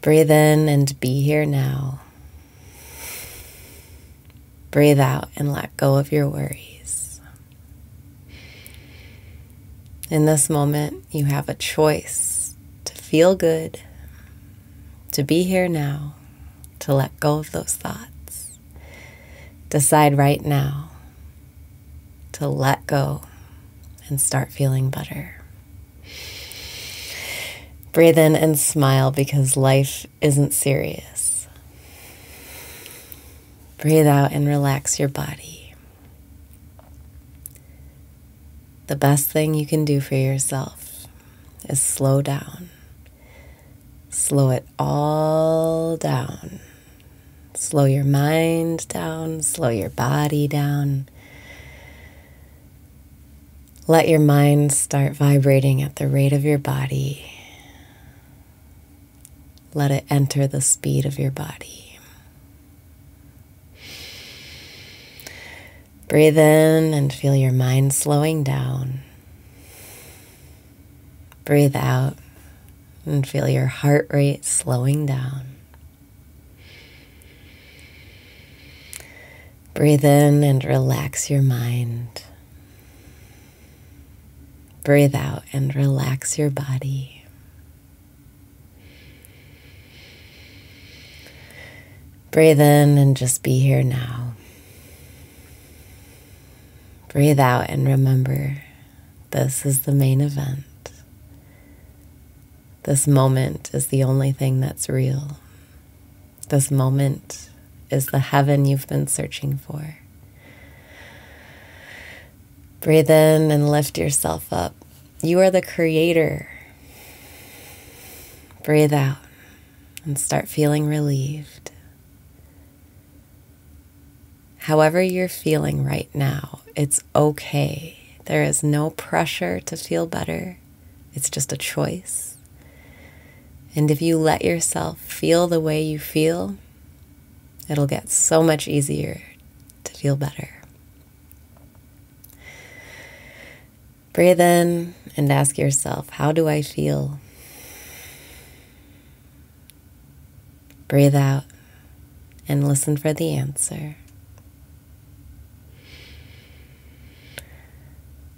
Breathe in and be here now. Breathe out and let go of your worries. In this moment, you have a choice to feel good, to be here now, to let go of those thoughts. Decide right now to let go and start feeling better. Breathe in and smile because life isn't serious. Breathe out and relax your body. The best thing you can do for yourself is slow down. Slow it all down. Slow your mind down, slow your body down. Let your mind start vibrating at the rate of your body. Let it enter the speed of your body. Breathe in and feel your mind slowing down. Breathe out and feel your heart rate slowing down. Breathe in and relax your mind. Breathe out and relax your body. Breathe in and just be here now. Breathe out and remember, this is the main event. This moment is the only thing that's real. This moment is the heaven you've been searching for. Breathe in and lift yourself up. You are the creator. Breathe out and start feeling relieved. However you're feeling right now, it's okay. There is no pressure to feel better. It's just a choice. And if you let yourself feel the way you feel, it'll get so much easier to feel better. Breathe in and ask yourself, how do I feel? Breathe out and listen for the answer.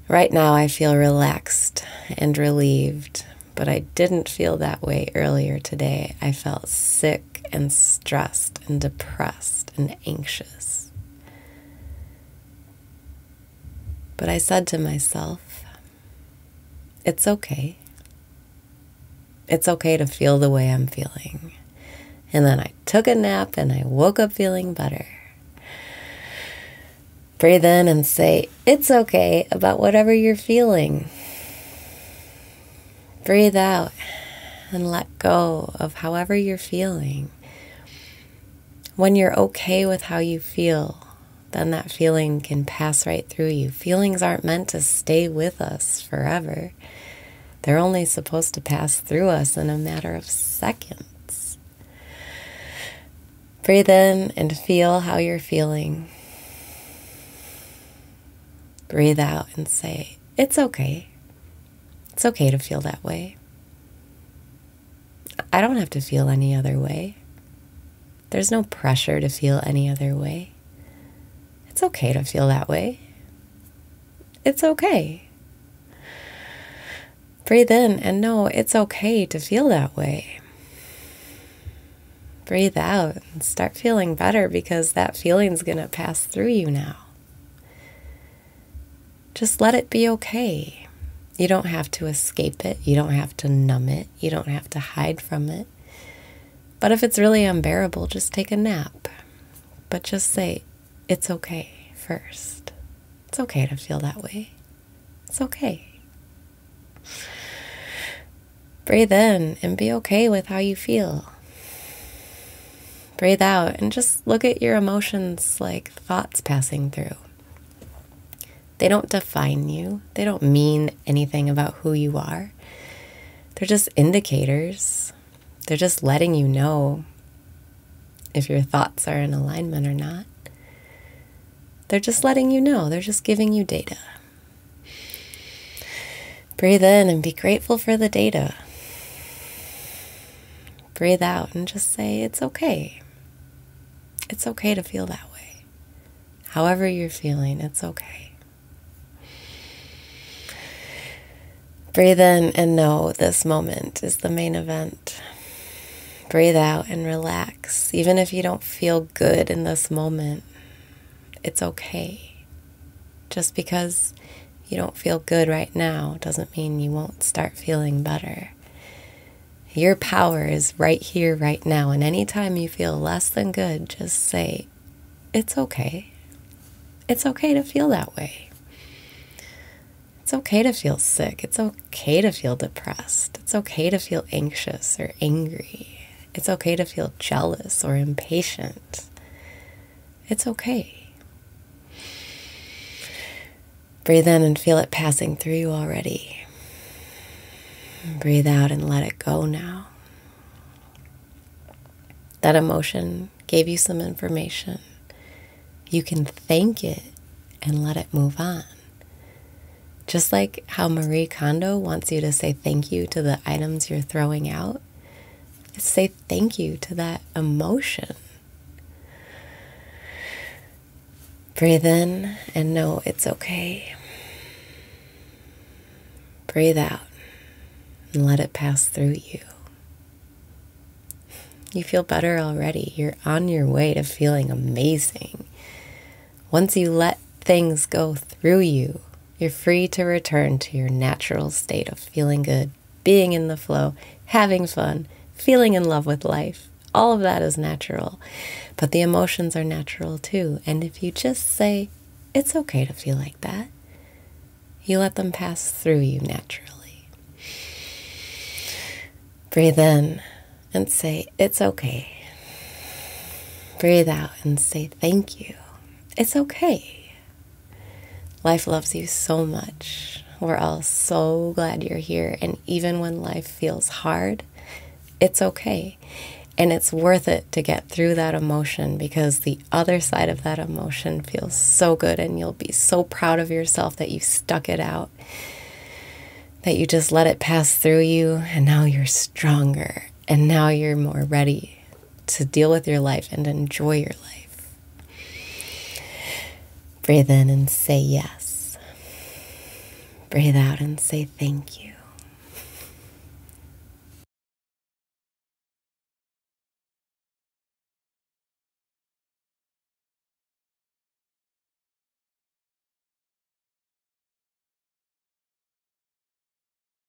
Right now, I feel relaxed and relieved, but I didn't feel that way earlier today. I felt sick and stressed and depressed and anxious. But I said to myself, it's okay. It's okay to feel the way I'm feeling. And then I took a nap and I woke up feeling better. Breathe in and say, it's okay about whatever you're feeling. Breathe out and let go of however you're feeling. When you're okay with how you feel, then that feeling can pass right through you. Feelings aren't meant to stay with us forever. They're only supposed to pass through us in a matter of seconds. Breathe in and feel how you're feeling. Breathe out and say, it's okay. It's okay to feel that way. I don't have to feel any other way. There's no pressure to feel any other way. It's okay to feel that way. It's okay. Breathe in and know it's okay to feel that way. Breathe out and start feeling better because that feeling's going to pass through you now. Just let it be okay. You don't have to escape it. You don't have to numb it. You don't have to hide from it. But if it's really unbearable, just take a nap. But just say, it's okay first. It's okay to feel that way. It's okay. Breathe in and be okay with how you feel. breathe out, and just look at your emotions like thoughts passing through. They don't define you. They don't mean anything about who you are. They're just indicators. They're just letting you know if your thoughts are in alignment or not. They're just letting you know. They're just giving you data. Breathe in and be grateful for the data. Breathe out and just say, it's okay. It's okay to feel that way. However you're feeling, it's okay. Breathe in and know this moment is the main event. Breathe out and relax. Even if you don't feel good in this moment, it's okay. Just because you don't feel good right now doesn't mean you won't start feeling better. Your power is right here, right now. And anytime you feel less than good, just say, it's okay. It's okay to feel that way. It's okay to feel sick. It's okay to feel depressed. It's okay to feel anxious or angry. It's okay to feel jealous or impatient. It's okay. Breathe in and feel it passing through you already. Breathe out and let it go now. That emotion gave you some information. You can thank it and let it move on. Just like how Marie Kondo wants you to say thank you to the items you're throwing out, say thank you to that emotion. Breathe in and know it's okay. Breathe out. And let it pass through you. You feel better already. You're on your way to feeling amazing. Once you let things go through you, you're free to return to your natural state of feeling good, being in the flow, having fun, feeling in love with life. All of that is natural, but the emotions are natural too. And if you just say, it's okay to feel like that, you let them pass through you naturally. Breathe in and say, it's okay. Breathe out and say, thank you. It's okay. Life loves you so much. We're all so glad you're here. And even when life feels hard, it's okay. And it's worth it to get through that emotion because the other side of that emotion feels so good and you'll be so proud of yourself that you stuck it out. That you just let it pass through you, and now you're stronger, and now you're more ready to deal with your life and enjoy your life. Breathe in and say yes. Breathe out and say thank you.